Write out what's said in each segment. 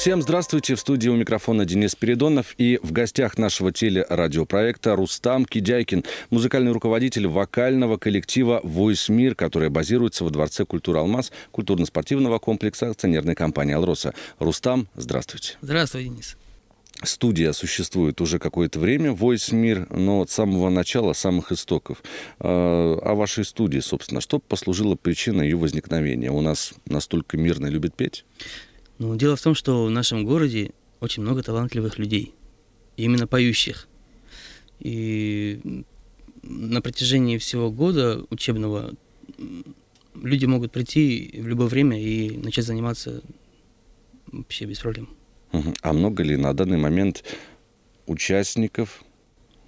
Всем здравствуйте. В студии у микрофона Денис Передонов. И в гостях нашего телерадиопроекта Рустам Кидяйкин, музыкальный руководитель вокального коллектива «Voice Mir», который базируется во Дворце культуры «Алмаз» культурно-спортивного комплекса акционерной компании «Алроса». Рустам, здравствуйте. Здравствуй, Денис. Студия существует уже какое-то время, Voice Mir, но от самого начала, самых истоков. О вашей студии, собственно, что послужило причиной ее возникновения? У нас настолько Мирный любит петь? Ну, дело в том, что в нашем городе очень много талантливых людей, именно поющих. И на протяжении всего года учебного люди могут прийти в любое время и начать заниматься вообще без проблем. А много ли на данный момент участников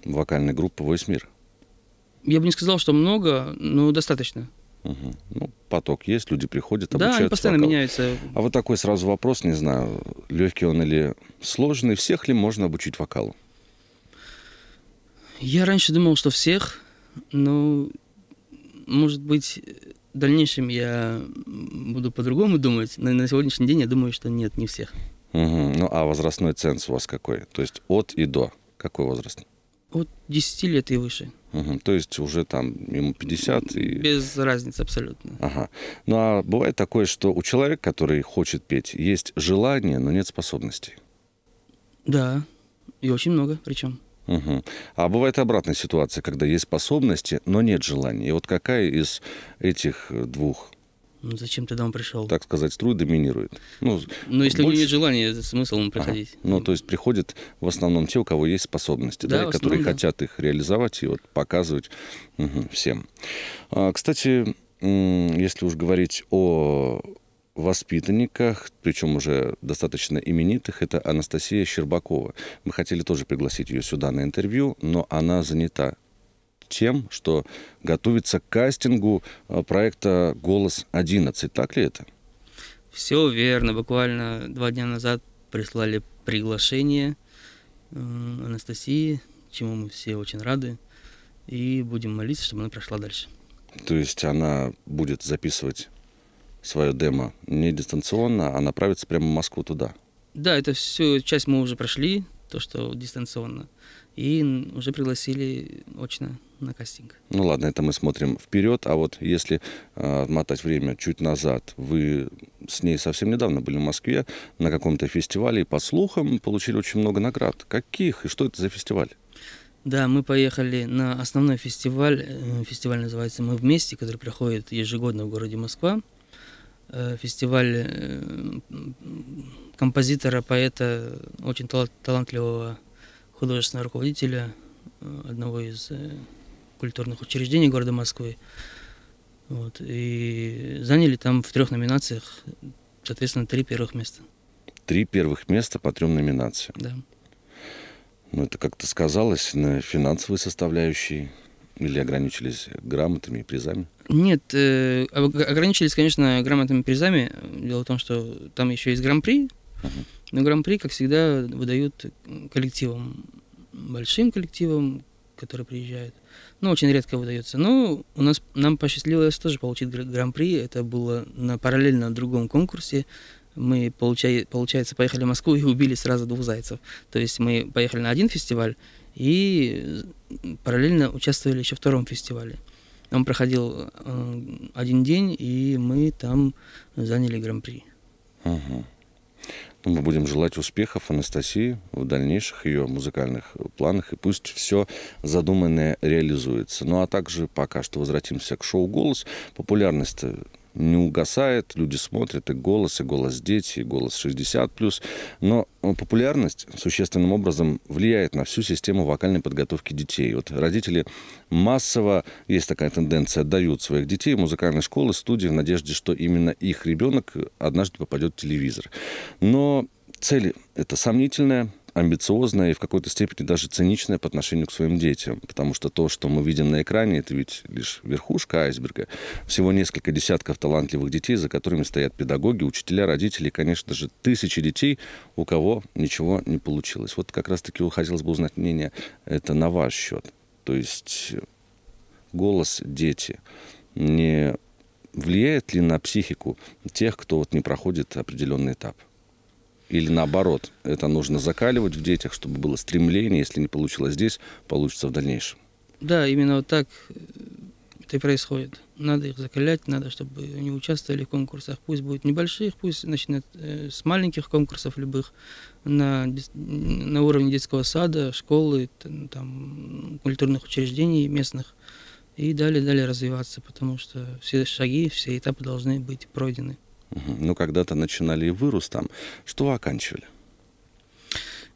вокальной группы «Voice Mir»? Я бы не сказал, что много, но достаточно. Угу. Ну, поток есть, люди приходят, обучаются. Да, они постоянно меняются. А вот такой сразу вопрос, не знаю, легкий он или сложный. Всех ли можно обучить вокалу? Я раньше думал, что всех, но, может быть, в дальнейшем я буду по-другому думать. Но на сегодняшний день я думаю, что нет, не всех. Угу. Ну, а возрастной ценз у вас какой? То есть от и до. Какой возраст? От 10 лет и выше. Угу. То есть уже там ему 50 и... Без разницы абсолютно. Ага. Ну, а бывает такое, что у человека, который хочет петь, есть желание, но нет способностей? Да. И очень много причем. Угу. А бывает обратная ситуация, когда есть способности, но нет желания. И вот какая из этих двух... Ну, зачем тогда он пришел? Так сказать, струй доминирует. Ну, но если больше... у него нет желания, смысл ему приходить. Ага. Ну, то есть приходят в основном те, у кого есть способности, да, да, которые хотят их реализовать и вот показывать всем. Кстати, если уж говорить о воспитанниках, причем уже достаточно именитых, это Анастасия Щербакова. Мы хотели тоже пригласить ее сюда на интервью, но она занята тем, что готовится к кастингу проекта «Голос-11». Так ли это? Все верно. Буквально 2 дня назад прислали приглашение Анастасии, чему мы все очень рады. И будем молиться, чтобы она прошла дальше. То есть она будет записывать свое демо не дистанционно, а направится прямо в Москву туда? Да, это все часть мы уже прошли, то, что дистанционно. И уже пригласили очно на кастинг. Ну ладно, это мы смотрим вперед. А вот если отмотать время чуть назад, вы с ней совсем недавно были в Москве на каком-то фестивале и, по слухам, получили очень много наград. Каких и что это за фестиваль? Да, мы поехали на основной фестиваль. Фестиваль называется «Мы вместе», который проходит ежегодно в городе Москва. Фестиваль композитора, поэта, очень талантливого художественного руководителя одного из культурных учреждений города Москвы. Вот. И заняли там в 3 номинациях, соответственно, 3 первых места. 3 первых места по 3 номинациям? Да. Ну, это как-то сказалось на финансовой составляющей? Или ограничились грамотами и призами? Нет, ограничились, конечно, грамотами и призами. Дело в том, что там еще есть гран-при. Но гран-при, как всегда, выдают коллективам, большим коллективам, которые приезжают. Ну, очень редко выдается. Но у нас, нам посчастливилось тоже получить гран-при. Это было параллельно на другом конкурсе. Мы, получается, поехали в Москву и убили сразу 2 зайцев. То есть мы поехали на один фестиваль и параллельно участвовали еще в 2-м фестивале. Он проходил 1 день, и мы там заняли гран-при. Угу. Мы будем желать успехов Анастасии в дальнейших ее музыкальных планах, и пусть все задуманное реализуется. Ну а также пока что возвратимся к шоу «Голос». Популярность не угасает, люди смотрят и «Голос дети», и «Голос 60+». Но популярность существенным образом влияет на всю систему вокальной подготовки детей. Вот родители массово, есть такая тенденция, отдают своих детей в музыкальные школы, студии в надежде, что именно их ребенок однажды попадет в телевизор. Но цель это сомнительная, амбициозная и в какой-то степени даже циничная по отношению к своим детям. Потому что то, что мы видим на экране, это ведь лишь верхушка айсберга. Всего несколько десятков талантливых детей, за которыми стоят педагоги, учителя, родители, и, конечно же, тысячи детей, у кого ничего не получилось. Вот как раз-таки хотелось бы узнать мнение это на ваш счет. То есть «Голос дети» не влияет ли на психику тех, кто вот не проходит определенный этап? Или наоборот, это нужно закаливать в детях, чтобы было стремление, если не получилось здесь, получится в дальнейшем. Да, именно вот так это и происходит. Надо их закалять, надо, чтобы они участвовали в конкурсах. Пусть будут небольших, пусть начнут с маленьких конкурсов любых, на уровне детского сада, школы, там, культурных учреждений местных. И далее развиваться, потому что все шаги, все этапы должны быть пройдены. Ну, когда-то начинали и вы, Рустам. Что вы оканчивали?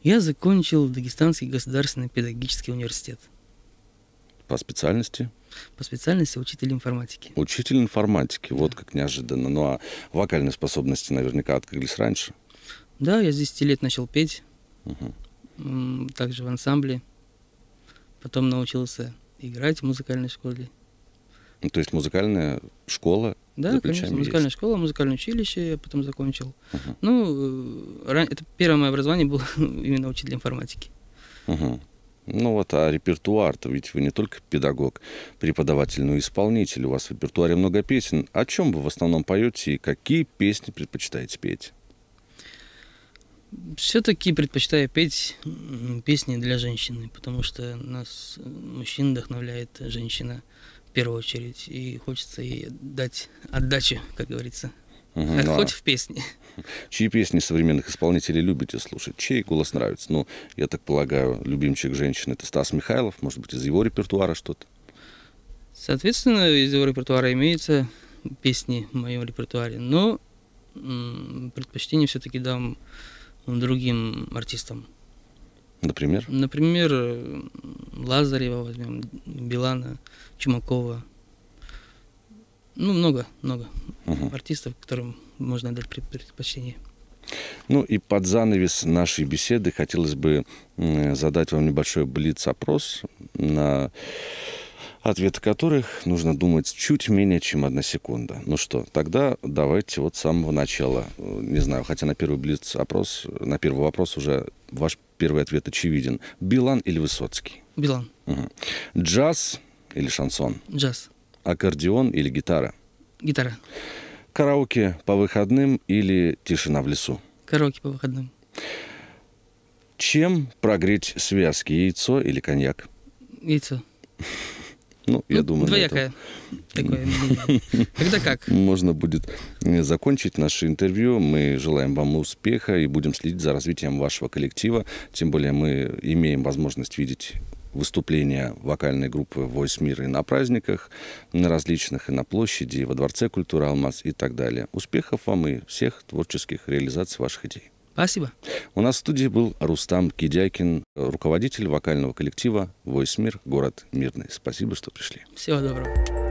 Я закончил Дагестанский государственный педагогический университет. По специальности? По специальности учитель информатики. Учитель информатики, вот как неожиданно. Ну, а вокальные способности наверняка открылись раньше? Да, я с 10 лет начал петь, также в ансамбле. Потом научился играть в музыкальной школе. То есть музыкальная школа? Да, конечно, музыкальная школа, музыкальное училище я потом закончил. Ну, это первое мое образование было именно учитель информатики. Ну вот, а репертуар-то, ведь вы не только педагог, преподаватель, но и исполнитель. У вас в репертуаре много песен. О чем вы в основном поете и какие песни предпочитаете петь? Все-таки предпочитаю петь песни для женщины, потому что нас, мужчин, вдохновляет женщина в первую очередь. И хочется ей дать отдачу, как говорится. Хоть в песне. Чьи песни современных исполнителей любите слушать? Чей голос нравится? Ну, я так полагаю, любимчик женщин — это Стас Михайлов. Может быть, из его репертуара что-то? Соответственно, из его репертуара имеются песни в моем репертуаре. Но предпочтение все-таки дам другим артистам. Например? Например, Лазарева возьмем, Билана, Чумакова. Ну, много артистов, которым можно дать предпочтение. Ну и под занавес нашей беседы хотелось бы задать вам небольшой блиц-опрос, на ответы которых нужно думать чуть менее, чем 1 секунда. Ну что, тогда давайте вот с самого начала. Не знаю, хотя на первый блиц-опрос, на первый вопрос уже ваш первый ответ очевиден. Билан или Высоцкий? Билан. Джаз или шансон? Джаз. Аккордеон или гитара? Гитара. Караоке по выходным или тишина в лесу? Караоке по выходным. Чем прогреть связки? Яйцо или коньяк? Яйцо. Ну, я думаю... Двоякое. Такое. Когда как. Можно будет закончить наше интервью. Мы желаем вам успеха и будем следить за развитием вашего коллектива. Тем более мы имеем возможность видеть выступления вокальной группы «Voice Mir» и на праздниках, на различных, и на площади, и во Дворце культуры «Алмаз» и так далее. Успехов вам и всех творческих реализаций ваших идей. Спасибо. У нас в студии был Рустам Кидяйкин, руководитель вокального коллектива «Voice Mir», город Мирный. Спасибо, что пришли. Всего доброго.